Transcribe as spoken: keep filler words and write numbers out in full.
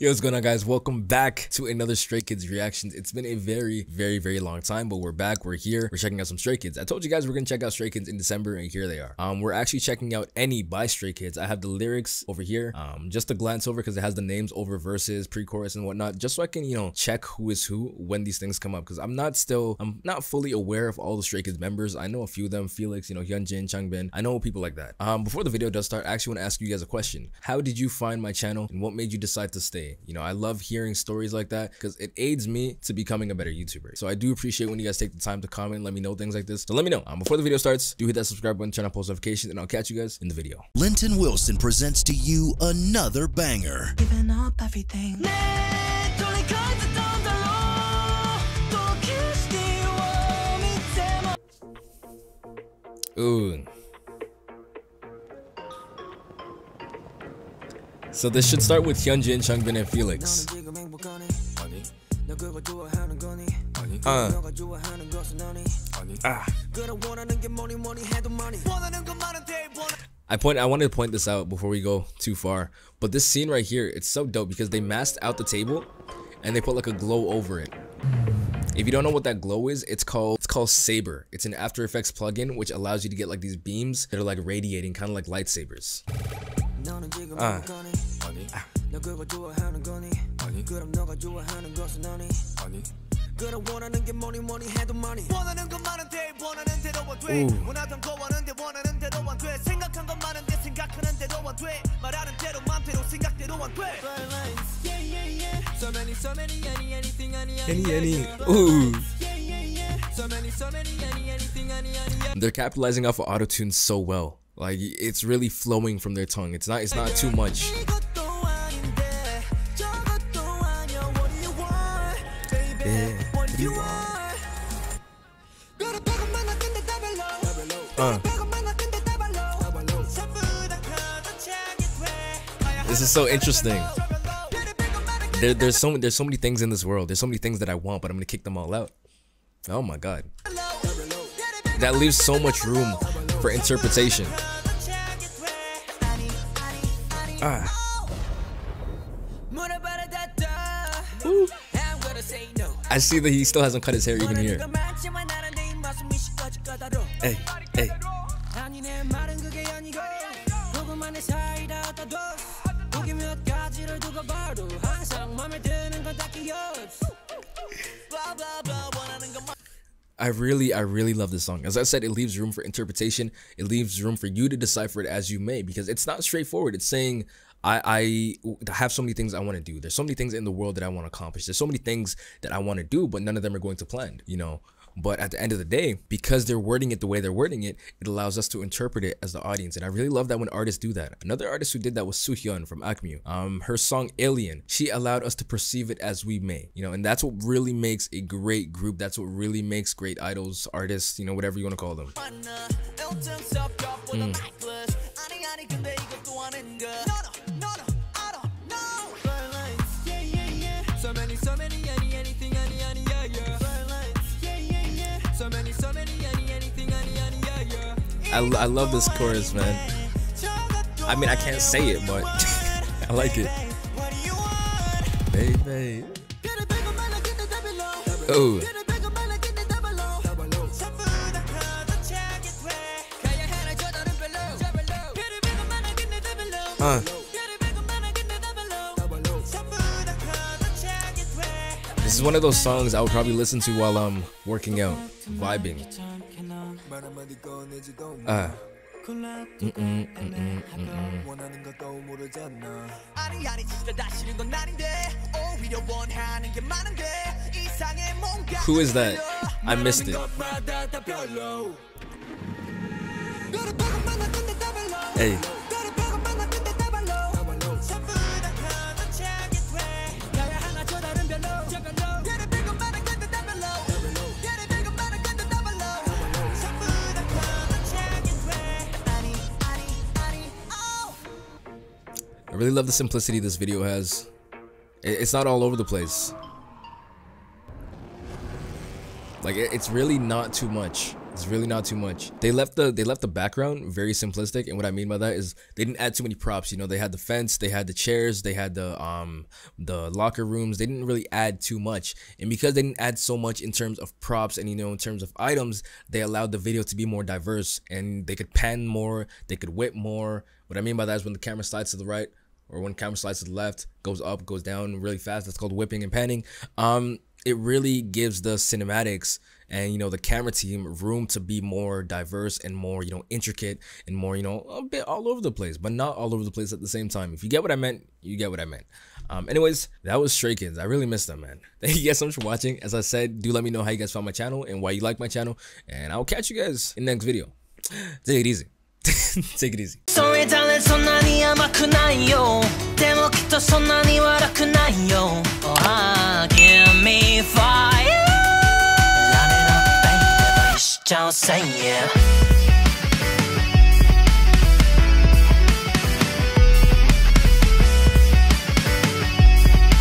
Yo, what's going on, guys? Welcome back to another Stray Kids reactions. It's been a very, very, very long time, but we're back. We're here. We're checking out some Stray Kids. I told you guys we're gonna check out Stray Kids in December, and here they are. Um, we're actually checking out Any by Stray Kids. I have the lyrics over here. Um, just a glance over because it has the names over verses, pre-chorus, and whatnot, just so I can, you know, check who is who when these things come up. Because I'm not still, I'm not fully aware of all the Stray Kids members. I know a few of them: Felix, you know, Hyunjin, Changbin. I know people like that. Um, before the video does start, I actually want to ask you guys a question. How did you find my channel, and what made you decide to stay? You know, I love hearing stories like that because it aids me to becoming a better YouTuber. So I do appreciate when you guys take the time to comment, let me know things like this. So let me know. Um, before the video starts, do hit that subscribe button, turn on post notifications, and I'll catch you guys in the video. Linton Wilson presents to you another banger. Giving up everything. Ooh. So this should start with Hyunjin, Changbin, and Felix. Uh. Ah. I point. I wanted to point this out before we go too far, but this scene right here, it's so dope because they masked out the table, and they put like a glow over it. If you don't know what that glow is, it's called it's called Saber. It's an After Effects plugin which allows you to get like these beams that are like radiating, kind of like lightsabers. Uh. Ah. Any, any. Ooh. They're capitalizing off of auto-tune so well. Like, it's really flowing from their tongue. It's not, it's not too much. Yeah. Uh. This is so interesting. There, there's so there's so many things in this world. There's so many things that I want, but I'm gonna kick them all out. Oh my God. That leaves so much room for interpretation. Ah. Woo. I see that he still hasn't cut his hair even here. Hey, hey. I really, I really love this song. As I said, it leaves room for interpretation. It leaves room for you to decipher it as you may, because it's not straightforward. It's saying, I, I have so many things I want to do. There's so many things in the world that I want to accomplish. There's so many things that I want to do, but none of them are going to plan, you know? But at the end of the day, because they're wording it the way they're wording it, it allows us to interpret it as the audience. And I really love that when artists do that. Another artist who did that was Suhyun from Akmu. Um, her song Alien, she allowed us to perceive it as we may, you know, and that's what really makes a great group. That's what really makes great idols, artists, you know, whatever you want to call them. Mm. I, I love this chorus, man. I mean, I can't say it, but I like it. Baby. Oh. Huh. This is one of those songs I would probably listen to while I'm working out, vibing. Ah. Mm -mm, mm -mm, mm -mm. Who is that? I missed it. Hey. I really love the simplicity this video has. It's not all over the place. Like, it's really not too much. It's really not too much. They left the they left the background very simplistic, and what I mean by that is they didn't add too many props. You know, they had the fence, they had the chairs, they had the um the locker rooms. They didn't really add too much, and because they didn't add so much in terms of props and you know in terms of items, they allowed the video to be more diverse, and they could pan more, they could whip more. What I mean by that is when the camera slides to the right, or when camera slides to the left, goes up, goes down really fast. That's called whipping and panning. Um, it really gives the cinematics and, you know, the camera team room to be more diverse and more, you know, intricate and more, you know, a bit all over the place, but not all over the place at the same time. If you get what I meant, you get what I meant. Um, anyways, that was Stray Kids. I really missed them, man. Thank you guys so much for watching. As I said, do let me know how you guys found my channel and why you like my channel, and I'll catch you guys in the next video. Take it easy. Take it easy. そんなに甘くないよでもきっとそんなに悪くないよ Oh, ah, give me fire Light it up, baby, しちゃおう say yeah